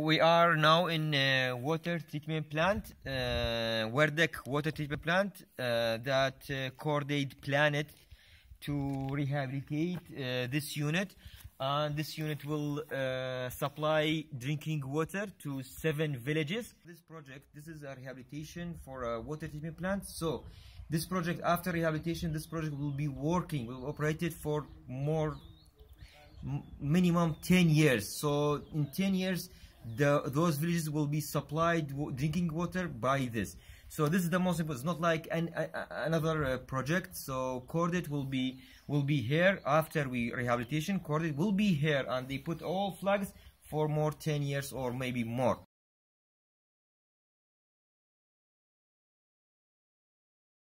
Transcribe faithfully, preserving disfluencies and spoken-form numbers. We are now in a water treatment plant, uh, Wardek Water Treatment Plant, uh, that uh, Cordaid planned to rehabilitate uh, this unit. And this unit will uh, supply drinking water to seven villages. This project, this is a rehabilitation for a water treatment plant. So this project, after rehabilitation, this project will be working, will operate it for more, minimum ten years. So in ten years, The, those villages will be supplied w drinking water by this. So this is the most important. It's not like an, a, another uh, project. So Cordaid will be will be here after we rehabilitation. Cordaid will be here, and they put all flags for more ten years or maybe more.